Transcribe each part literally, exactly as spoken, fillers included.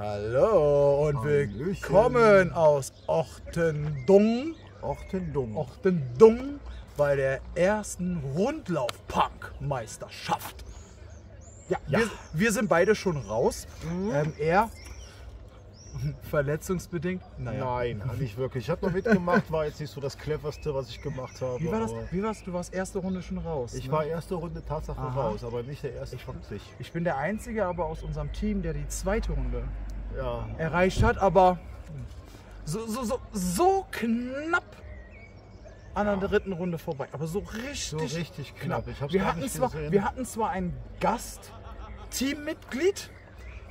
Hallo und Hallöchen. Willkommen aus Ochtendung. Ochtendung. Ochtendung bei der ersten Rundlauf-Punk-Meisterschaft. Ja, ja. Wir, wir sind beide schon raus. Mhm. Ähm, er verletzungsbedingt? Naja. Nein, nicht wirklich. Ich habe noch mitgemacht, war jetzt nicht so das Cleverste, was ich gemacht habe. Wie war das? Wie war's? Du warst erste Runde schon raus? Ich ne? war erste Runde Tatsache Aha. raus, aber nicht der erste von sich. Ich bin der Einzige aber aus unserem Team, der die zweite Runde ja. erreicht hat, aber so, so, so, so knapp an der ja. dritten Runde vorbei. Aber so richtig, so richtig knapp. knapp. Ich hab's wir, gar hatten nicht zwar, wir hatten zwar einen Gast-Teammitglied,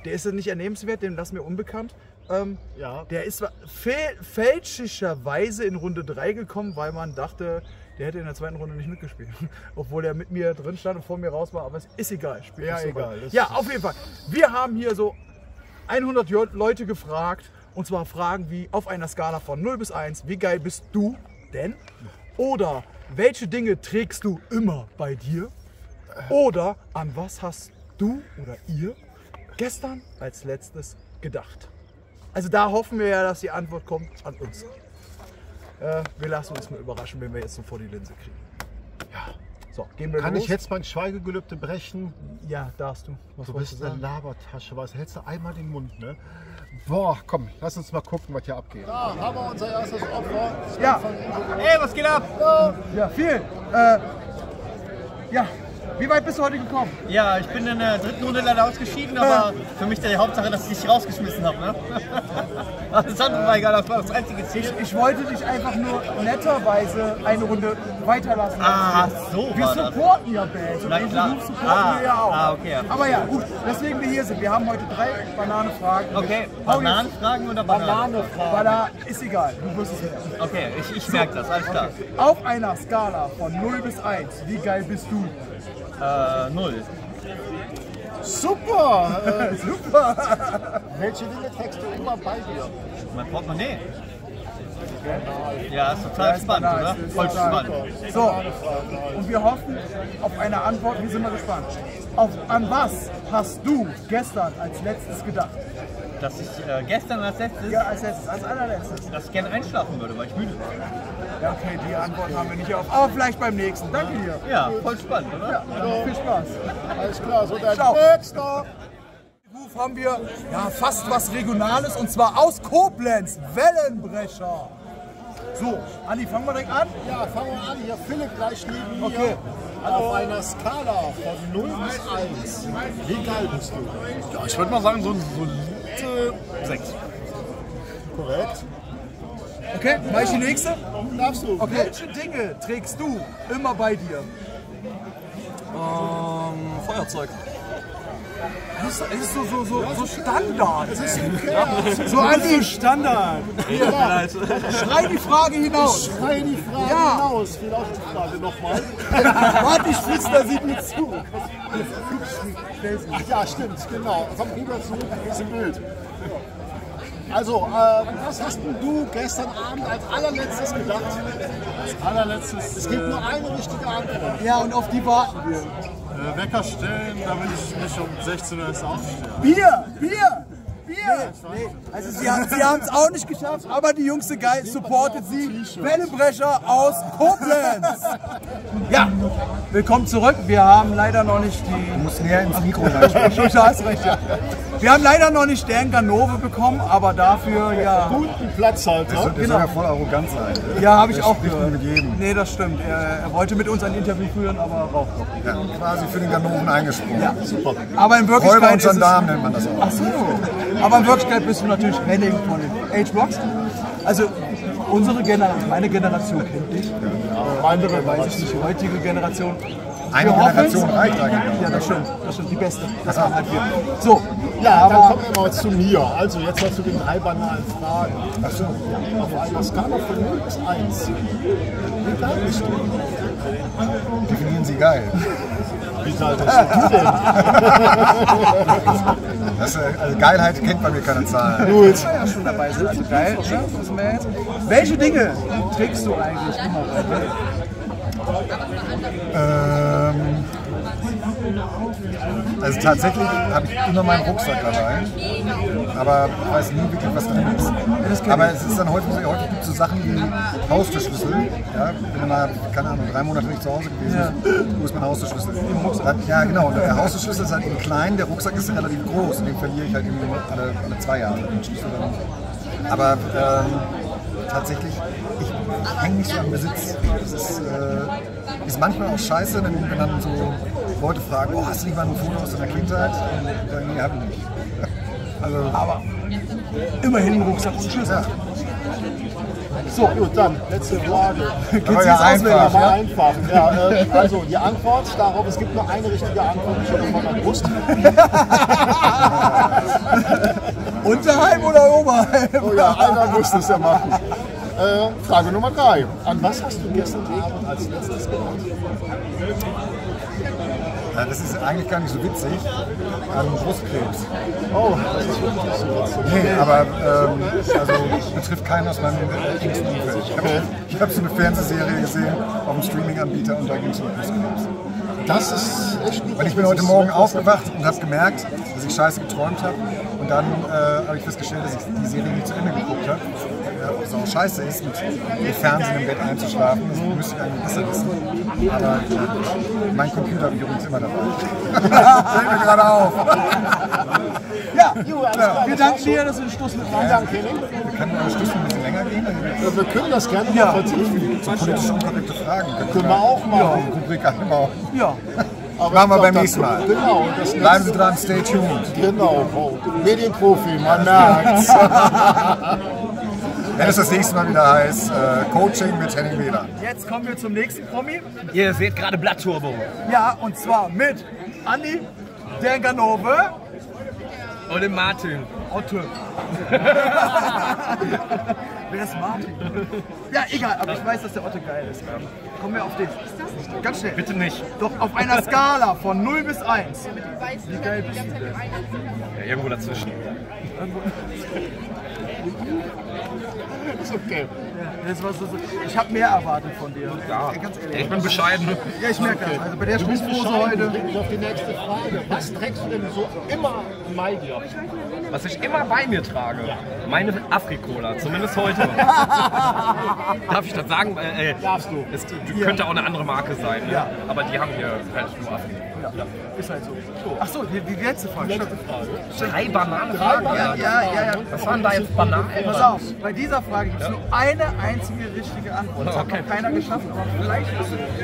der ist ja nicht ernehmenswert, dem lassen wir unbekannt. Ähm, ja. Der ist fälschlicherweise in Runde drei gekommen, weil man dachte, der hätte in der zweiten Runde nicht mitgespielt. Obwohl er mit mir drin stand und vor mir raus war, aber es ist egal. Spielt ja, so egal. Ja, auf jeden Fall. Wir haben hier so hundert Leute gefragt, und zwar Fragen wie auf einer Skala von null bis eins, wie geil bist du denn? Oder welche Dinge trägst du immer bei dir? Oder an was hast du oder ihr gestern als letztes gedacht? Also da hoffen wir ja, dass die Antwort kommt an uns. Äh, wir lassen uns mal überraschen, wenn wir jetzt so vor die Linse kriegen. Ja. So, gehen wir Kann los. ich jetzt mein Schweigegelübde brechen? Ja, darfst du. Was du bist du eine Labertasche, was hältst du einmal den Mund, ne? Boah, komm, lass uns mal gucken, was hier abgeht. Da haben wir unser erstes Opfer. Ja. Ey, was geht ab? Hallo. Ja, viel. Äh, ja. Wie weit bist du heute gekommen? Ja, ich bin in der dritten Runde leider ausgeschieden, aber für mich die Hauptsache, dass ich dich rausgeschmissen habe. Ne? Das andere war egal, das war das einzige Ziel. Ich, ich wollte dich einfach nur netterweise eine Runde weiterlassen. Ah, so Wir war supporten das. ja Band und unsere Moves supporten ah, wir ja auch. Ah, okay. Aber ja, gut, deswegen wir hier sind. Wir haben heute drei Bananenfragen. Okay, Bananenfragen oder Bananen? Bananenfragen. Banane, ist egal, du wirst es nicht. Okay, ich, ich merke das, alles klar. Okay. Auf einer Skala von null bis eins, wie geil bist du? Äh, null. Super! Äh, super! Welche Dinge trägst du immer bei dir? Mein Portemonnaie. Ja, ist total ja, spannend, oder? Voll spannend. So, und wir hoffen auf eine Antwort. Wir sind mal gespannt. Auf, an was hast du gestern als letztes gedacht? Dass ich äh, gestern als letztes, ja, als letztes, als allerletztes, dass ich gerne einschlafen würde, weil ich müde war. Ja, okay, die Antwort haben wir nicht auf. Aber vielleicht beim nächsten. Danke dir. Ja, voll spannend, oder? Ja, also, viel Spaß. Alles klar, so dein nächster. Ruf haben wir ja fast was Regionales, und zwar aus Koblenz, Wellenbrecher. So, Andi, fangen wir direkt an? Ja, fangen wir an. Hier Philipp gleich neben mir. Okay. Auf einer Skala von null bis eins. Wie geil bist du? Ja, ich würde mal sagen, so ein solide sechs. Korrekt. Okay, mach ich die nächste? Darfst du. Okay. Welche Dinge trägst du immer bei dir? Ähm, Feuerzeug. Das ist so, so, so, so Standard. Das ist okay. So Andi, Standard. Ja. Schrei die Frage hinaus. Ich schrei die Frage ja. hinaus. Wie lautet die Frage nochmal? Warte, ich flitze, da sieht mir zu. Ach ja, stimmt, genau. Komm rüber zu diesem Bild. Also, äh, was hast denn du gestern Abend als allerletztes gedacht? Als allerletztes? Es gibt nur eine richtige Antwort. Ja, und auf die warten wir. Wecker stellen, damit ich mich um sechzehn Uhr erst aufstehe. Bier! Bier! Bier! Nee, nee. Also sie haben es auch nicht geschafft, aber die jüngste Geil supportet sie. Wellenbrecher aus Koblenz! Ja, willkommen zurück. Wir haben leider noch nicht die... Du musst näher ins Mikro reinsprechen. Du hast recht, ja. Wir haben leider noch nicht Denganove bekommen, aber dafür ja... Guten Platzhalter. Der soll, der genau. soll ja voll arrogant sein. Oder? Ja, habe ich auch gehört. Mit jedem. Nee, das stimmt. Er, er wollte mit uns ein Interview führen, aber raucht doch. Ja, quasi für den Ganoven eingesprungen. Ja. Super. Aber in Wirklichkeit Räuber und Gendarm nennt man das auch. Ach so. Aber in Wirklichkeit bist du natürlich Henning von H-Box. Also unsere Generation, meine Generation kennt dich. Ja, andere weiß ich nicht, die heutige Generation. Eine Generation reicht eigentlich. Ja, das stimmt. Das stimmt, die beste. Das ja. war halt wir. So, ja, dann kommen wir mal zu mir. Also, jetzt hast du den drei banalen Fragen. Achso, ja, auf einer Skala von null bis eins. Wie geil bist du? Definieren Sie geil. Wie geil bist du denn? Das, also Geilheit kennt bei mir keine Zahl. Gut. Ich war ja schon dabei. Sind. Also geil, ne? Was wir jetzt? Welche Dinge trägst du eigentlich immer bei dir? Ähm, also tatsächlich habe ich immer meinen Rucksack dabei. aber ich weiß nie wirklich, was drin ist. Ja, aber es ist dann häufig, häufig gibt so Sachen wie Haustürschlüssel. Ja, wenn man mal, keine Ahnung, drei Monate nicht zu Hause gewesen ist, ja. Wo ist mein Haustürschlüssel? Im Rucksack. Ja, genau. Der Haustürschlüssel ist halt eben klein, der Rucksack ist relativ groß und den verliere ich halt eben alle, alle zwei Jahre. Den Schlüssel dann. Aber ähm, tatsächlich, ich hänge nicht so am Besitz. Das ist, äh, ist manchmal auch scheiße, wenn, wenn dann so Leute fragen, oh, hast du nicht mal ein Foto aus deiner Kindheit? Und, nee, hab ich nicht. Also, aber immerhin Rucksack und Schlüssel. Ja. So, gut, dann letzte Frage. Geht's jetzt ja einfach? Ja? einfach. Ja, äh, also die Antwort darauf, es gibt nur eine richtige Antwort, ich habe von der Brust. Unterhalb oder oberhalb? Oh ja, einer musste es ja machen. Äh, Frage Nummer drei. An was hast du gestern Abend als letztes gedacht? Ja, das ist eigentlich gar nicht so witzig. An Brustkrebs. Oh, das ist wirklich so witzig. Nee, aber ähm, also, betrifft keinen aus meinem engsten Umfeld. Ich habe hab so eine Fernsehserie gesehen auf dem Streaming-Anbieter und da ging es um Brustkrebs. Das ist echt gut. Weil ich bin heute Morgen aufgewacht und habe gemerkt, dass ich scheiße geträumt habe. Und dann äh, habe ich festgestellt, dass ich die Serie nicht zu Ende geguckt habe. Ob es auch scheiße ist, mit dem Fernsehen im Bett einzuschlafen, das müsste ich eigentlich besser wissen. Aber mein Computer habe ich übrigens immer dabei. Das fällt mir gerade auf. Ja, ja, wir danken dir, dass wir den Schluss mitmachen. Ja, wir können den Schluss ein bisschen länger gehen. Ja, wir können das gerne ja. vertiefen. So politisch unkorrekte Fragen. Können, können wir auch machen. Ja, Rubrik einbauen. Ja. Aber machen wir beim nächsten Mal. Genau, das Bleiben Sie dran, stay tuned. Genau, oh. Medienprofi, man merkt's. Wenn es das nächste Mal wieder heißt, äh, Coaching mit Henning Wehland. Jetzt kommen wir zum nächsten Promi. Ihr seht gerade Blatt-Turbo. Ja, und zwar mit Andi, Denganove und dem Martin. Otto. Wer ist Martin? Ja, egal, aber ich weiß, dass der Otto geil ist. Kommen wir auf den. Ist das nicht? Ganz schnell. Bitte nicht. Doch auf einer Skala von null bis eins. Wie geil bist du denn? Ja, irgendwo dazwischen. Ist okay. Ja, das war so, so. Ich habe mehr erwartet von dir. Ja, ja, ganz ehrlich. Ich bin bescheiden. Ja, ich merke okay. das. Also bei der Schmutzpose heute. Auf die nächste Frage. Was trägst du denn so immer bei dir? Was ich immer bei mir trage? Ja. Meine Afri-Cola, zumindest heute. Darf ich das sagen? Äh, äh, Darfst du. Es ja. könnte auch eine andere Marke sein, ne? Ja. Aber die haben hier halt nur Afri. Ja. Ja. Ist halt so. Achso, die, die letzte Frage. Die letzte Frage. Drei Bananen. Drei Bananen. Ja, ja, ja. Was waren da jetzt Bananen? Pass auf, bei dieser Frage gibt es ja. nur eine einzige richtige Antwort. Das okay. hat noch keiner geschafft, aber vielleicht.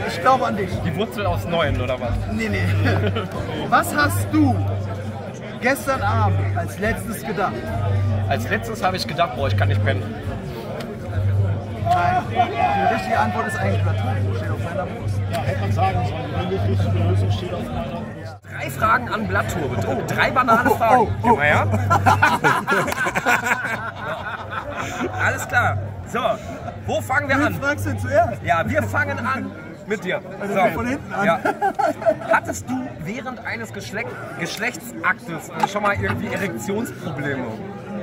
Ich glaube an dich. Die Wurzel aus Neuen, oder was? Nee, nee. Was hast du gestern Abend als letztes gedacht? Als letztes habe ich gedacht, boah, ich kann nicht pennen. Nein, die richtige Antwort ist eigentlich Platon, steht auf seiner Brust. Ja, hätte man sagen sollen, die richtige Lösung steht auf meiner Brust. Drei Fragen an Blatt-Turbo, oh. drei Bananenfragen. Oh, oh, oh. Geh mal her. Alles klar. So, wo fangen wir an? Fragst du zuerst? Ja, wir fangen an mit dir. Also so. Von hinten an. Ja. Hattest du während eines Geschle Geschlechtsaktes schon mal irgendwie Erektionsprobleme?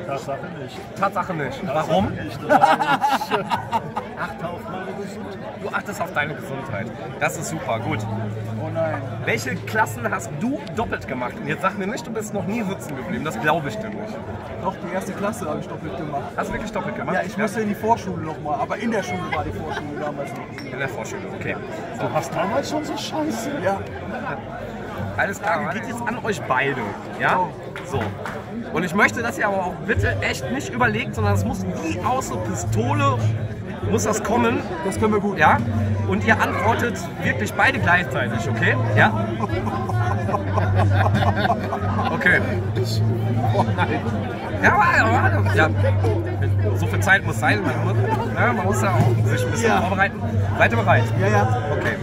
Tatsache nicht. Tatsache nicht. Tatsache Warum? Nicht. Achte auf meine Gesundheit. Du achtest auf deine Gesundheit. Das ist super, gut. Oh nein. Welche Klassen hast du doppelt gemacht? Und jetzt sag mir nicht, du bist noch nie sitzen geblieben. Das glaube ich dir nicht. Doch, die erste Klasse habe ich doppelt gemacht. Hast du wirklich doppelt gemacht? Ja, ich musste in die Vorschule nochmal. Aber in der Schule war die Vorschule damals noch. In der Vorschule, okay. So. Du hast damals schon so Scheiße. Ja. Alles klar, geht jetzt an euch beide. Ja? Oh. So. Und ich möchte, dass ihr aber auch bitte echt nicht überlegt, sondern es muss wie aus einer Pistole muss das kommen. Das können wir gut. Ja? Und ihr antwortet wirklich beide gleichzeitig, okay? Ja? Okay. Ja, warte, ja. So viel Zeit muss sein. Man muss, ja, man muss ja auch sich ein bisschen ja. vorbereiten. Seid ihr bereit? Ja, ja. Okay.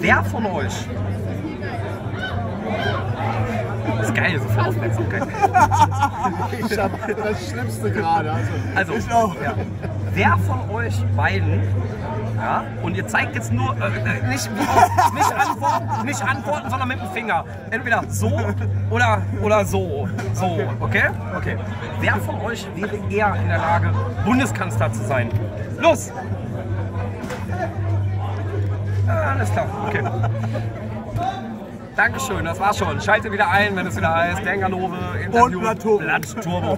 Wer von euch? Das ist geil, so viel Aufmerksamkeit. Ich habe das Schlimmste gerade. Also, also ich auch. Ja. Wer von euch beiden, ja, und ihr zeigt jetzt nur, äh, nicht, nicht, antworten, nicht antworten, sondern mit dem Finger. Entweder so oder, oder so. So, okay? Okay. Wer von euch wäre eher in der Lage, Bundeskanzler zu sein? Los! Ah, alles klar, okay. Dankeschön, das war's schon. Schalte wieder ein, wenn es wieder heißt. Denganove, Interview, Blatt-Turbo.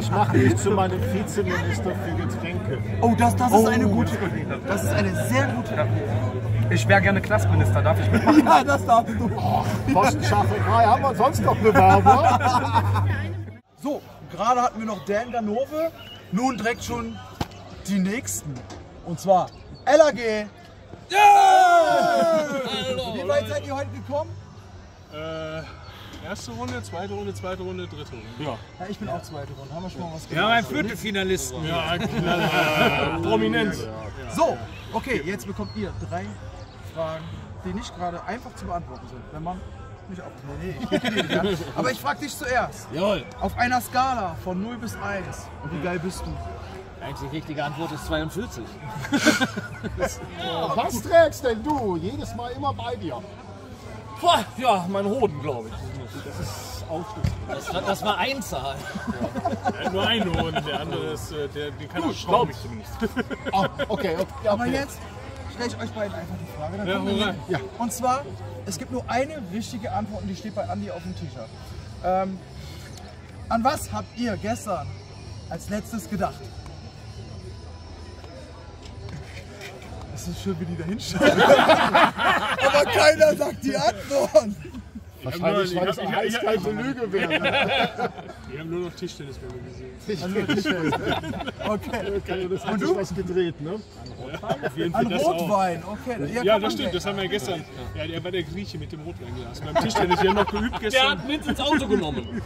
Ich mache mich zu meinem Vizeminister für Getränke. Oh, das, das oh, ist eine gute Idee. Das ist eine sehr gute Idee. Ich wäre gerne Knastminister, darf ich mitmachen? Ja, das darfst du. Oh, Postenschaffnerei, haben wir sonst noch Bewerber? So, gerade hatten wir noch Denganove, nun direkt schon die nächsten. Und zwar L A G. Yeah! Hallo, wie weit seid ihr heute gekommen? Äh, erste Runde, zweite Runde, zweite Runde, dritte Runde. Ja. Ja, ich bin auch zweite Runde. Haben wir schon mal was gemacht? Ja, ein Viertelfinalisten. Ja, ja. Prominent. Ja. So, okay, jetzt bekommt ihr drei Fragen, die nicht gerade einfach zu beantworten sind. Wenn man nicht auf. Nee, nee, ich nicht, ja. Aber ich frage dich zuerst. Jawohl. Auf einer Skala von null bis eins. Und wie geil bist du? Eigentlich die richtige Antwort ist zweiundvierzig. Ja, was trägst denn du? Jedes Mal immer bei dir. Boah, ja, mein Hoden, glaube ich. Das ist aufschlussreich. Das, das war eine Zahl. Ja. Nur ein Hoden, der andere ist, der, den kann ich zumindest. Ah, okay, okay. Aber jetzt stelle ich euch beiden einfach die Frage. Dann kommen wir hin. Ja. Und zwar, es gibt nur eine richtige Antwort und die steht bei Andi auf dem T-Shirt. Ähm, an was habt ihr gestern als letztes gedacht? Es ist schön, wie die da hinschauen. Aber keiner sagt die Antwort. Wahrscheinlich, weil es eine eiskalte Lüge wäre. Wir haben nur noch Tischtennis mehr gesehen. Tischtennis. Okay. Das hat sich was gedreht, ne? An Rotwein. Okay. Ja, das stimmt. Das haben wir gestern. Ja, der war der Grieche mit dem Rotweinglas. Beim Tischtennis. Wir haben noch geübt gestern. Der hat mit ins Auto genommen.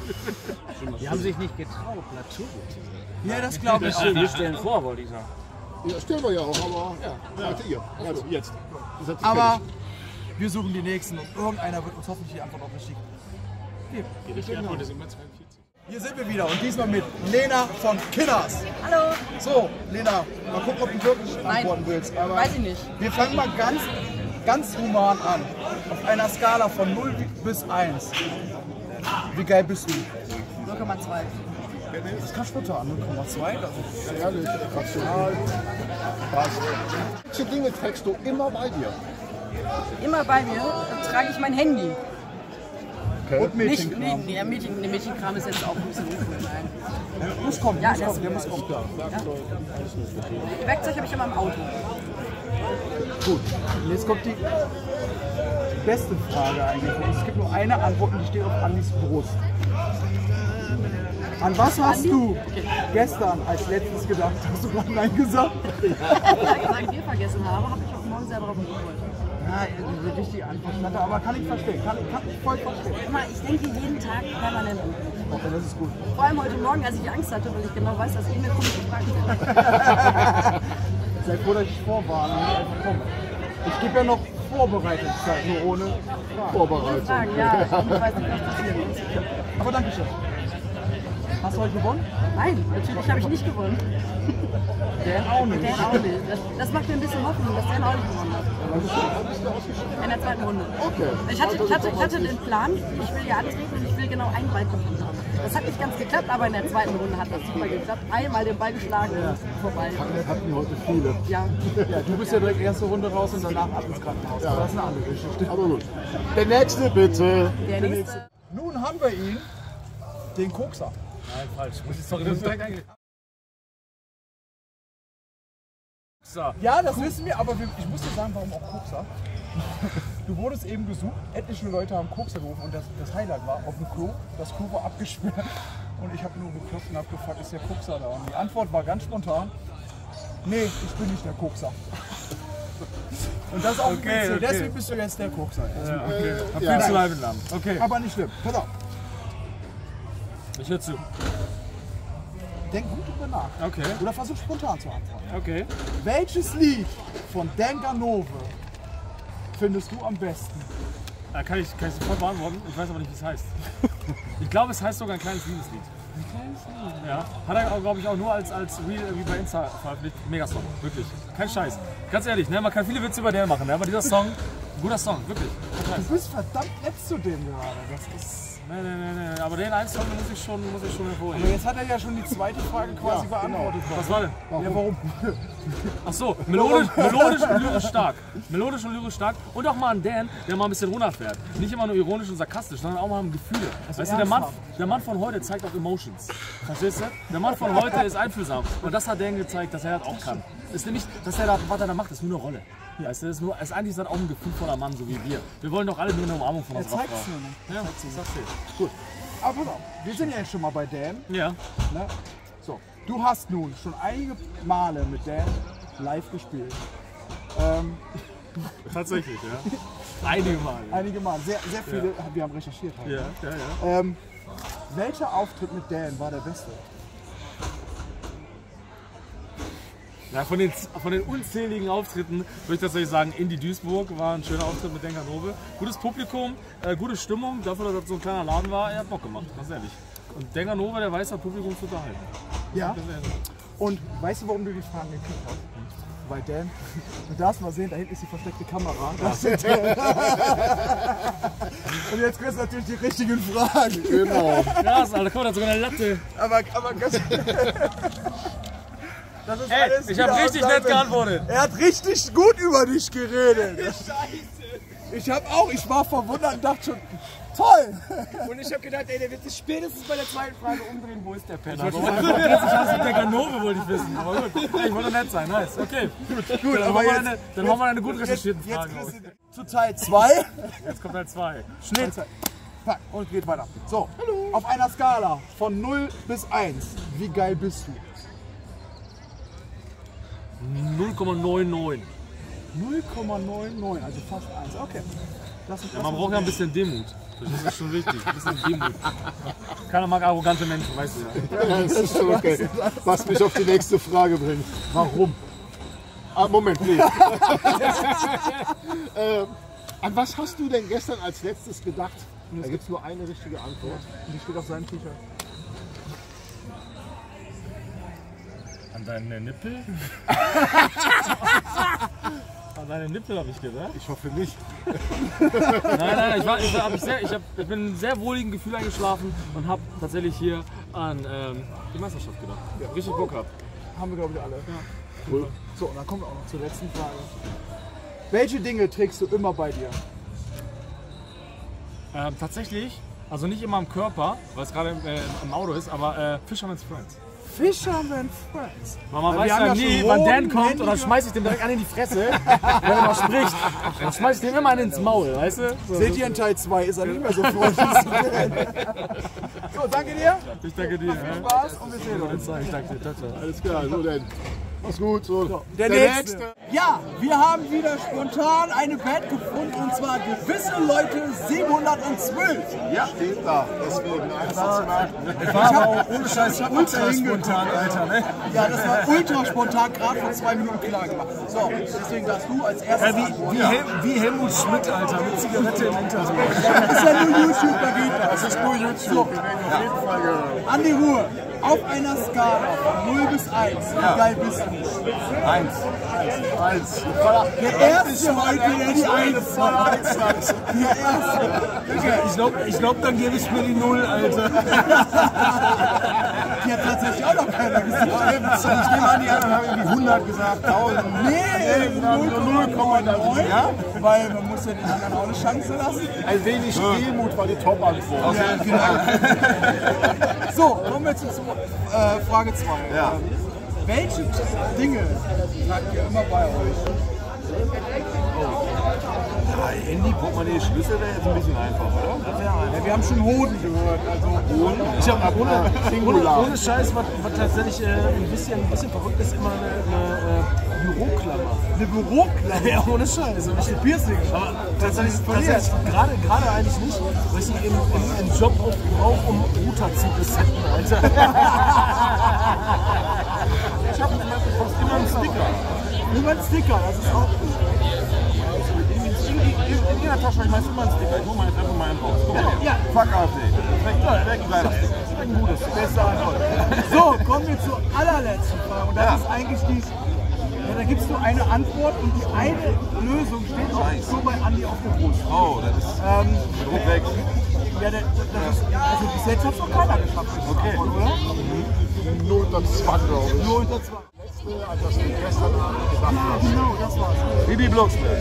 Die haben sich nicht getraut, Naturwurzeln. Ja, das glaube ich auch. Wir stellen vor, wollte ich sagen. Ja, stellen wir ja auch, aber ja, ja. Ihr. Also, jetzt. Aber wir suchen die nächsten und irgendeiner wird uns hoffentlich die Antwort auch richtig geben. Die richtige Antwort ist immer zweiundvierzig. Hier sind wir wieder und diesmal mit Lena von Kinners. Hallo. So, Lena, mal gucken, ob du wirklich antworten willst. Aber weiß ich nicht. Wir fangen mal ganz, ganz human an. Auf einer Skala von null bis eins. Wie geil bist du? null Komma zwei. Das kann spontan, null Komma zwei, das ist ehrlich, rational, passt. Welche Dinge trägst du immer bei dir? Immer bei mir trage ich mein Handy. Okay. Und Mädchenkram? Nicht, nee, nee, Mädchen, nee, Mädchenkram ist jetzt auch ein bisschen uncool, nein. Der muss kommen, der ja, muss, kommen, muss kommen. Ja. Werkzeug habe ich immer im Auto. Gut, und jetzt kommt die beste Frage eigentlich. Es gibt nur eine Antwort und die steht auf Andis Brust. An was hast du gestern als letztes gedacht? Hast du gerade Nein gesagt? Weil ich Bier vergessen habe, habe ich auch morgen selber drauf geholt. Ja, das ist richtig anverstanden, aber kann ich verstehen. Kann, kann ich voll verstehen. Ich denke jeden Tag permanent. Okay, das ist gut. Vor allem heute Morgen, als ich Angst hatte, weil ich genau weiß, dass ich mir komische Fragen stelle. Sei froh, dass ich vorwarne. Ich gebe ja noch Vorbereitungszeit, nur ohne Vorbereitung. Fragen, ja. Ich weiß nicht, was passieren muss. Aber danke schön. Hast du heute gewonnen? Nein, natürlich habe ich nicht gewonnen. Der auch nicht. Der auch nicht. Das, das macht mir ein bisschen Hoffnung, dass der auch nicht gewonnen hat. In der zweiten Runde. Okay. Ich hatte, ich hatte, ich hatte den Plan, ich will ja antreten und ich will genau einen Ball gewinnen. Das hat nicht ganz geklappt, aber in der zweiten Runde hat das super geklappt. Einmal den Ball geschlagen und ja. Vorbei. Hatten heute viele. Ja. Ja, du bist ja direkt erste Runde raus und danach ab ins Krankenhaus. Ja. Das ist eine andere Geschichte. Aber gut. Der nächste bitte. Der nächste. Nun haben wir ihn, den Kokser. Nein, falsch. Muss ich sorry, das ist direkt eigentlich. Ja, das wissen wir, aber wir, ich muss dir sagen, warum auch Kokser? Du wurdest eben gesucht, etliche Leute haben Kokser gerufen und das, das Highlight war auf dem Klo, das Klo war abgesperrt und ich habe nur geklopft und habe gefragt, ist der Kokser da? Und die Antwort war ganz spontan, nee, ich bin nicht der Kokser. Und das auch okay, okay. Deswegen bist du jetzt der Kokser. Ja, okay. Äh, hab ja. Viel zu leid mit Namen. Okay. Aber nicht schlimm, pass auf. Ich höre zu. Denk gut drüber nach. Okay. Oder versuch spontan zu antworten. Okay. Welches Lied von Denganove findest du am besten? Da kann ich, kann ich sofort beantworten. Ich weiß aber nicht, wie es heißt. Ich glaube, es heißt sogar ein kleines Liebeslied. Ein kleines Lied? Ja. Hat er, glaube ich, auch nur als, als Real irgendwie bei Insta veröffentlicht. Megasong. Wirklich. Kein Scheiß. Ganz ehrlich, ne? Man kann viele Witze über den machen, ne? Aber dieser Song, guter Song. Wirklich. Du bist verdammt nett zu dem gerade. Das ist... Nein, nein, nein, nein. Aber den Einsong muss ich schon, muss ich schon hervorheben. Aber jetzt hat er ja schon die zweite Frage quasi ja, beantwortet. Genau. Was war denn? Warum? Ja, warum? Ach so, melodisch, melodisch und lyrisch stark. Melodisch und lyrisch stark. Und auch mal ein Dan, der mal ein bisschen runterfährt. Nicht immer nur ironisch und sarkastisch, sondern auch mal ein Gefühl. Also weißt du, der Mann, der Mann von heute zeigt auch Emotions. Verstehst du? Der Mann von heute ist einfühlsam. Und das hat Dan gezeigt, dass er das auch kann. Ist nämlich, dass er da, was er da macht, ist nur eine Rolle. Ja. Weißt du, ist nur, ist eigentlich ist das auch ein gefühlvoller Mann, so wie wir. Wir wollen doch alle nur eine Umarmung von uns drauf. Er zeigt es nur, ne? Ja, zeigt's nur. Sag's dir. Gut. Aber pass auf, wir sind ja jetzt schon mal bei Dan. Ja. Ne? So, du hast nun schon einige Male mit Dan live gespielt. Ähm. Tatsächlich, ja. Einige Male. Einige Male, sehr, sehr viele. Ja. Wir haben recherchiert heute. Ja, ja, ja. Ähm, welcher Auftritt mit Dan war der beste? Ja, von, den, von den unzähligen Auftritten würde ich tatsächlich sagen, Indie Duisburg war ein schöner Auftritt mit Denganove. Gutes Publikum, äh, gute Stimmung, dafür, dass das so ein kleiner Laden war, er hat Bock gemacht, ganz ehrlich. Und Denganove, der weiß, das Publikum zu unterhalten. Ja, und weißt du, warum du die Fragen gekriegt hast? Weil Dan, du darfst mal sehen, da hinten ist die versteckte Kamera. Das ist Dan. Und jetzt kriegst du natürlich die richtigen Fragen. Genau. Krass, Alter, guck mal, da ist sogar eine Latte. Aber, aber ganz... Das ist hey, ich habe richtig nett geantwortet. Er hat richtig gut über dich geredet. Scheiße. Ich habe auch, ich war verwundert und dachte schon, toll. Und ich habe gedacht, ey, der wird sich spätestens bei der zweiten Frage umdrehen, wo ist der Penner? Ich wollte Denganove wollte ich wissen, aber gut. Ich wollte nett sein, nice. Okay, gut. gut dann aber jetzt, eine, dann jetzt, haben wir eine gut recherchierte Frage. Zu Teil zwei. Jetzt kommt Teil zwei. Schnitt. Pack und geht weiter. So, hallo. Auf einer Skala von null bis eins, wie geil bist du? null Komma neunundneunzig. null Komma neunundneunzig, also fast eins. Okay. Das ist ja, man braucht ja ein bisschen Demut. Das ist schon wichtig. Ein bisschen Demut. Keiner mag arrogante Menschen, weißt du ja. Ja, das ist schon okay. Was mich auf die nächste Frage bringt. Warum? Ah, Moment, nee. äh, an was hast du denn gestern als letztes gedacht? Da gibt es nur eine richtige Antwort. Und die steht auf seinem T-Shirt. An deine Nippel? An deine Nippel habe ich gedacht. Ich hoffe nicht. Nein, nein, ich, war, ich, hab sehr, ich, hab, ich bin in einem sehr wohligen Gefühl eingeschlafen und habe tatsächlich hier an ähm, die Meisterschaft gedacht. Ja. Richtig Bock gehabt. Haben wir, glaube ich, alle. Ja. Cool. So, und dann kommen wir auch noch zur letzten Frage. Welche Dinge trägst du immer bei dir? Ähm, tatsächlich, also nicht immer am Körper, weil es gerade äh, im Auto ist, aber äh, Fisherman's Friends. Fisherman's Friends. Man also weiß ja nie, wann Dan kommt und dann schmeiße ich dem direkt an in die Fresse, wenn er noch spricht. Dann schmeiße ich dem immer einen ins Maul, weißt du? So, seht ihr in Teil zwei, ist er nicht mehr so freundlich. So, danke dir. Ich danke dir. Viel Spaß und wir sehen uns. Ich danke dir. Alles klar, so denn. Mach's gut. So. Der, Der nächste. nächste. Ja, wir haben wieder spontan eine Band gefunden und zwar gewisse Leute siebenhundertzwölf. Ja, steht da. Deswegen eins zu merken. Das war aber auch ohne Scheiß ultra spontan, Alter. Ne? Ja, das war ultra spontan, gerade vor zwei Minuten klar gemacht. So, deswegen darfst du als erstes. Ja, wie, wie, ja. Hel wie Helmut Schmidt, Alter, mit Zigarette im Hintergrund. Das ist ja nur YouTube, da geht das. Das ist nur YouTube. Ja. An die Ruhe. Auf einer Skala von null bis eins. Wie ja. geil bist du? Eins. Eins. Der erste heute, der die eins hat. Der erste. Ich glaube, ich glaub, dann gebe ich mir die null, Alter. Die hat tatsächlich auch noch keiner gesagt. Ich nehme an, die anderen haben irgendwie hundert gesagt, tausend. Nee, null Komma neun. Ja? Weil man muss ja den anderen auch eine Chance lassen. Ein wenig Demut war die Top-Antwort. Ja, genau. So, kommen wir zu äh, Frage zwei. Ja. Welche Dinge tragt ihr immer bei euch? Oh. Ja, Handy, Portemonnaie, Schlüssel wäre jetzt ein bisschen einfach, oder? Ja, wir haben schon Hoden gehört. Also Hoden. Ich habe ohne, ohne, ohne Scheiß, was, was tatsächlich äh, ein, bisschen, ein bisschen verrückt ist, immer eine, eine äh, Büroklammer. Eine Büroklammer? Ja, ohne Scheiß. Und nicht ein Piercing. Aber tatsächlich, tatsächlich gerade, gerade eigentlich nicht, weil ich einen Job brauche, um Router zu besetzen, Alter. Ich hab immer einen Sticker. Immer einen Sticker, das ist auch gut. In jeder Tasche, ich meist immer einen Sticker. Ich hole meine Treppe mal raus. Guck mal. Ja. Fuck A F D. Weg, weg, weg. Ein gutes. Beste Antwort. So, kommen wir zur allerletzten Frage. Und das ja. ist eigentlich die. Ja, da gibst du eine Antwort und die eine Lösung steht auch so bei Andi auf der Brust. Oh, das ist. Ähm, weg. Ja, das, das ist, also bis jetzt hat es noch keiner geschafft. Okay. Davon, oder? Mhm. Nur unter zwei, glaube ich. Nur unter zwei. Letzte, an das wir gestern Abend gedacht haben. Ja, genau, das war's. Bibi Blocksberg.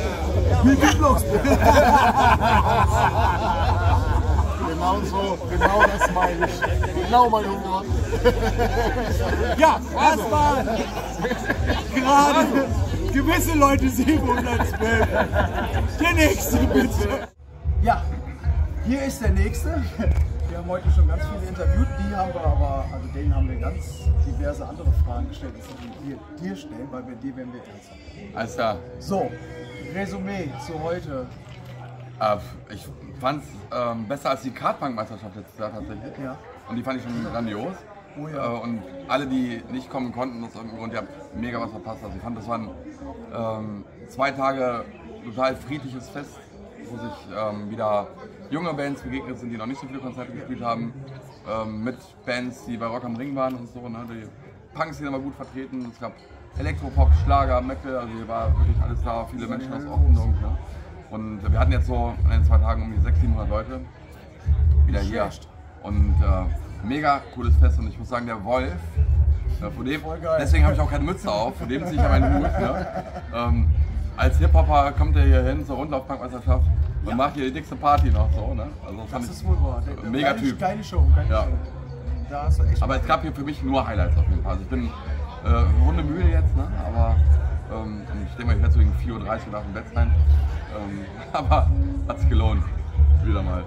Bibi Blocksberg. Genau so, genau das meine ich. Genau mein Humor. Ja, erstmal gerade gewisse Leute siebenhundertzwölf. Der nächste, bitte. Ja, hier ist der nächste. Wir haben heute schon ganz viele interviewt, die haben wir aber, also denen haben wir ganz diverse andere Fragen gestellt, die wir dir stellen, weil wir die werden wir ernst haben. Alles klar. So, Resümee zu heute. Äh, ich fand es ähm, besser als die Kartbank-Meisterschaft letztes Jahr tatsächlich. Ja. Und die fand ich schon grandios. Oh ja. Äh, und alle, die nicht kommen konnten, aus irgendeinem Grund, die haben mega was verpasst. Also ich fand, das waren ähm, zwei Tage total friedliches Fest, wo sich ähm, wieder junge Bands begegnet sind, die noch nicht so viele Konzerte gespielt haben, ähm, mit Bands, die bei Rock am Ring waren und so, ne? Die Punk-Szene war gut vertreten, es gab Elektropop, Schlager, Metal, also hier war wirklich alles da, viele Menschen aus Ochtendung, ne? Und wir hatten jetzt so in den zwei Tagen um die sechshundert, siebenhundert Leute wieder hier und äh, mega cooles Fest, und ich muss sagen, der Wolf, äh, von dem, deswegen habe ich auch keine Mütze auf, von dem ziehe ich ja meinen Hut, ne? ähm, Als Hip-Hopper kommt er hier hin zur Rundlauf-Punk-Meisterschaft und ja. macht hier die dickste Party noch so, ne? Also das, das ist wohl wahr. Mega geile, Typ. Geile Show, geile ja. Show. Da hast du echt. Aber es gab hier für mich nur Highlights auf jeden Fall. Also ich bin äh, hundemüde jetzt, ne? Aber ähm, ich denke mal, ich werde so gegen vier Uhr dreißig nach dem Bett sein. Ähm, aber hat sich gelohnt. Wieder mal.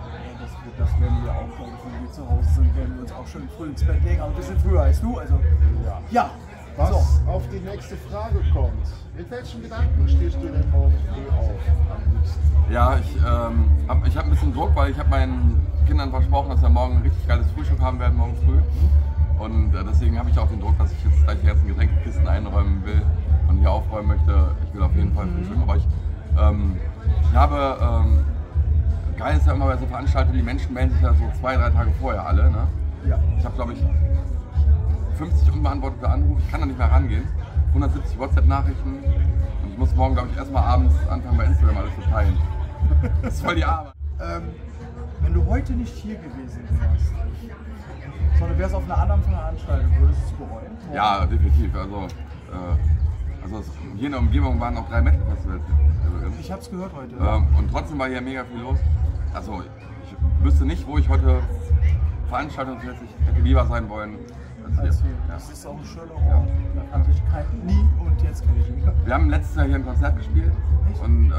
Das werden wir auch, wenn wir zu Hause sind, werden wir uns auch schön früh ins Bett legen. Aber ein bisschen früher als du. Also, ja. ja. Was so. Auf die nächste Frage kommt. Mit welchen Gedanken stehst du denn morgen früh auf? Ja, ich ähm, habe ich hab ein bisschen Druck, weil ich habe meinen Kindern versprochen, dass wir morgen ein richtig geiles Frühstück haben werden, morgen früh. Und äh, deswegen habe ich auch den Druck, dass ich jetzt gleich die ganzen Getränkekisten einräumen will und hier aufräumen möchte. Ich will auf jeden Fall frühstücken. Aber ich, ähm, ich habe, ähm, geil ist ja immer bei so Veranstaltungen, die Menschen melden sich ja so zwei, drei Tage vorher alle, ne? Ja. Ich habe, glaube ich, fünfzig unbeantwortete Anrufe, ich kann da nicht mehr rangehen, hundertsiebzig WhatsApp-Nachrichten, und ich muss morgen, glaube ich, erstmal abends anfangen, bei Instagram alles zu teilen. Das ist voll die Arbeit. Ähm, wenn du heute nicht hier gewesen wärst, sondern wärst auf einer anderen Veranstaltung, würdest du es bereuen? Oder? Ja, definitiv. Also, äh, also hier in der Umgebung waren auch drei Metal-Festivals. Ich hab's gehört heute. Ähm, und trotzdem war hier mega viel los. Also, ich wüsste nicht, wo ich heute veranstaltungsmäßig hätte lieber sein wollen. Also hier. Ja. Das ist auch ein schöner Ort. Ja. Da kannte ich keinen, nie, und jetzt kenne ich ihn. Wir haben letztes Jahr hier ein Konzert gespielt. Echt? Und äh,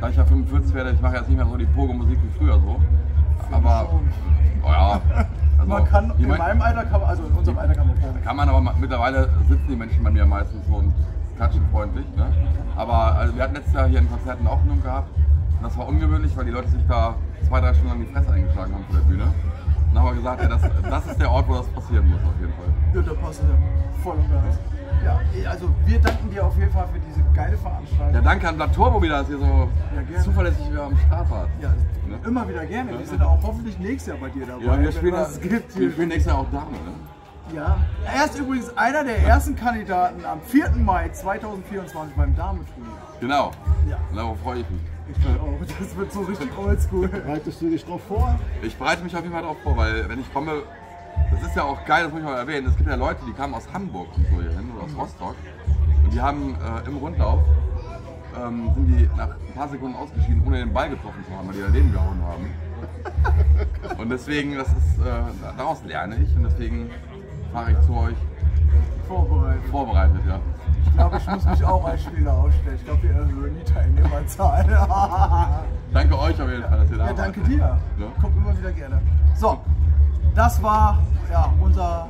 da ich ja fünfundvierzig werde, ich mache jetzt nicht mehr so die Pogo-Musik wie früher so. Find aber oh ja. Also, man kann in mein, meinem Alter, kann, also in unserem Alter kann man Pogo. Kann man, aber mittlerweile sitzen die Menschen bei mir meistens so und klatschen freundlich. Ne? Aber also, wir hatten letztes Jahr hier ein Konzert in Ochtendung gehabt. Und das war ungewöhnlich, weil die Leute sich da zwei, drei Stunden lang die Fresse eingeschlagen haben vor der Bühne. Dann haben wir gesagt, ja, das, das ist der Ort, wo das passieren muss, auf jeden Fall. Ja, da passt ja voll und ganz. Ja, also wir danken dir auf jeden Fall für diese geile Veranstaltung. Ja, danke an Blatt-Turbo wieder, dass ihr so ja, zuverlässig wieder am Start wart. Ja, ne? Immer wieder gerne. Wir sind auch hoffentlich nächstes Jahr bei dir dabei. Ja, wir spielen, das, gibt, wir spielen nächstes Jahr auch Dame, ne? Ja. Er ist übrigens einer der ersten Kandidaten am vierten Mai zweitausendvierundzwanzig beim Damenturnier. Genau. Ja. Darauf freue ich mich. Ich glaube auch, das wird so richtig oldschool. Bereitest du dich drauf vor? Ich bereite mich auf jeden Fall drauf vor, weil wenn ich komme, das ist ja auch geil, das muss ich mal erwähnen, es gibt ja Leute, die kamen aus Hamburg und so hier hin, oder aus Rostock, und die haben äh, im Rundlauf, ähm, sind die nach ein paar Sekunden ausgeschieden, ohne den Ball getroffen zu haben, weil die daneben gehauen haben. Und deswegen, das ist, äh, daraus lerne ich, und deswegen fahre ich zu euch. Vorbereitet. Vorbereitet, ja. Ich glaube, ich muss mich auch als Spieler aufstellen. Ich glaube, wir erhöhen die Teilnehmerzahl. Danke euch auf jeden Fall, dass ihr da wart. Ja, danke dir. Ja? Kommt immer wieder gerne. So, das war ja, unser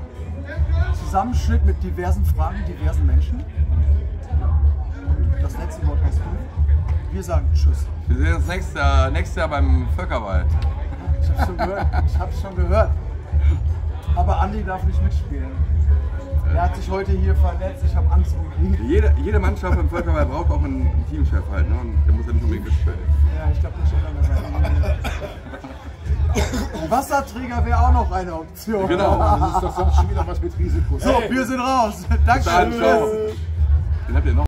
Zusammenschnitt mit diversen Fragen, diversen Menschen. Und das letzte Wort hast du. Wir sagen tschüss. Wir sehen uns nächstes Jahr, nächstes Jahr beim Völkerwald. Ich hab's schon gehört. Ich hab's schon gehört. Aber Andi darf nicht mitspielen. Er hat sich heute hier verletzt, ich habe Angst um ihn. Jede, jede Mannschaft im Völkerwald braucht auch einen, einen Teamchef halt, ne? Und der muss ja nicht unbedingt gestellt. Ja, ich glaube, der Chef. Wasserträger wäre auch noch eine Option. Genau, das ist doch sonst schon wieder was mit Risiko. So, hey, wir sind raus. Dankeschön. Den habt ihr noch.